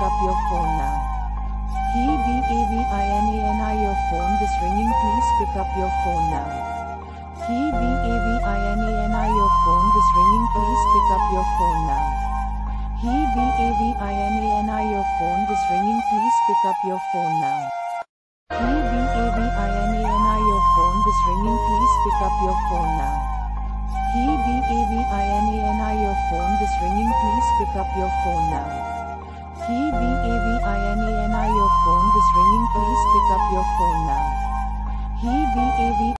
up your phone now. He BAVINANI your phone is ringing, please pick up your phone now. He BAVINANI your phone is ringing, please pick up your phone now. He BAVINANI your phone is ringing, please pick up your phone now. He BAVINANI your phone is ringing, please pick up your phone now. He BAVINANI your phone is ringing, please pick up your phone now. He BAVINANI your phone is ringing, please pick up your phone now. He BAVINANI